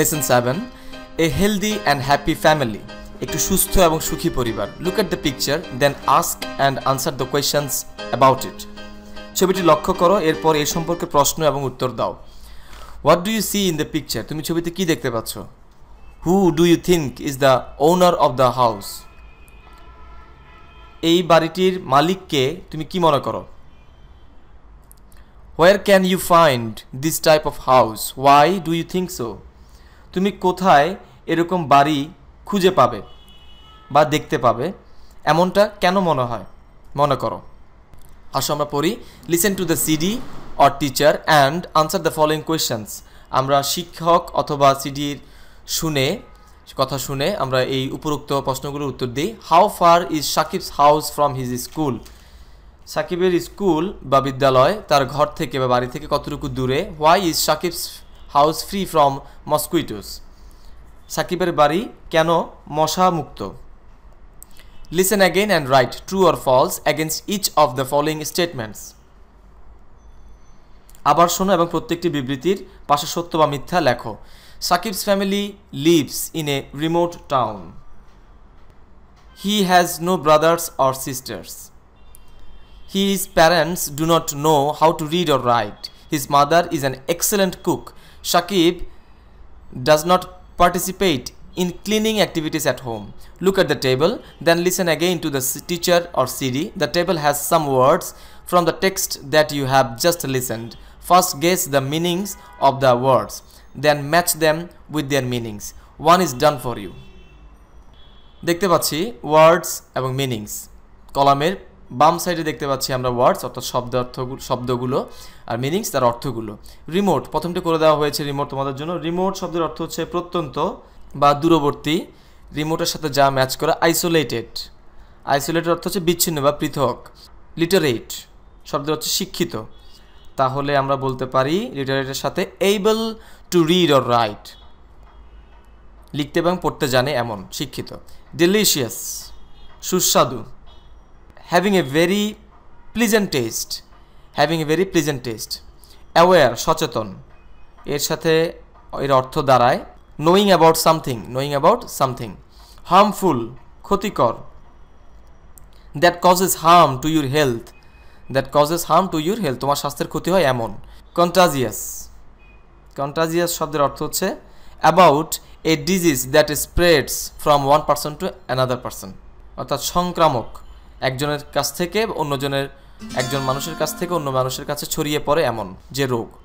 Lesson 7 a healthy and happy family एक सुस्थ एवं सुखी परिवार। Look at the picture then ask and answer the questions about it. छविटी लक्ष्य करो एरपर ए सम्पर्के प्रश्न एवं उत्तर दाओ। What do you see in the picture तुम छविते कि देखते पाচ্ছ? Who do you think is the owner of the house এই বাড়িটির মালিককে তুমি কি মনে করো? Where can you find this type of house why do you think so তুমি কোথায় এরকম বাড়ি খুঁজে পাবে বা দেখতে পাবে এমনটা কেন মনে হয় মনে করো। আসো আমরা পড়ি। Listen to the CD or teacher and answer the following questions. আমরা শিক্ষক অথবা সিডির শুনে কথা শুনে আমরা এই উপরোক্ত প্রশ্নগুলোর উত্তর দিই। How far is Sakib's house from his school সাকিবের স্কুল বা বিদ্যালয় তার ঘর থেকে বা বাড়ি থেকে কতটুকু দূরে। Why is Sakib's house free from mosquitoes সাকিবের বাড়ি কেন মশা মুক্ত। Listen again and write true or false against each of the following statements আবার শোনো এবং প্রত্যেকটি বিবৃতির পাশে সত্য বা মিথ্যা লেখো। Shakib's family lives in a remote town. He has no brothers or sisters. His parents do not know how to read or write. His mother is an excellent cook. Shakib does not participate in cleaning activities at home. Look at the table, then listen again to the teacher or CD. The table has some words from the text that you have just listened. First guess the meanings of the words. Then match them with their meanings. One is done for you. देखते पाচ্ছি words एवं meanings কলামের বাম সাইডে দেখতে পাচ্ছি আমরা words অর্থাৎ শব্দগুলো আর meanings তার অর্থগুলো। remote প্রথমটা করে দেওয়া হয়েছে remote তোমাদের জন্য। remote শব্দের অর্থ হচ্ছে প্রত্যন্ত বা দূরবর্তী। remote এর সাথে যা ম্যাচ করা। isolated অর্থ হচ্ছে বিচ্ছিন্ন বা পৃথক। literate শব্দের অর্থ শিক্ষিত। তাহলে আমরা বলতে পারি লিটারেটের সাথে able to read or write লিখতে এবং পড়তে জানে এমন শিক্ষিত। ডেলিশিয়াস সুস্বাদু। Having a very pleasant taste. Aware সচেতন এর সাথে এর অর্থ দাঁড়ায় নোয়িং অ্যাবাউট সামথিং। হার্মফুল ক্ষতিকর। That causes harm to your health তোমার স্বাস্থ্যের ক্ষতি হয় এমন। কন্টাজিয়াস শব্দের অর্থ হচ্ছে about a disease that spreads from one person to another person অর্থাৎ সংক্রামক একজনের কাছ থেকে অন্য মানুষের কাছ থেকে অন্য মানুষের কাছে ছড়িয়ে পড়ে এমন যে রোগ।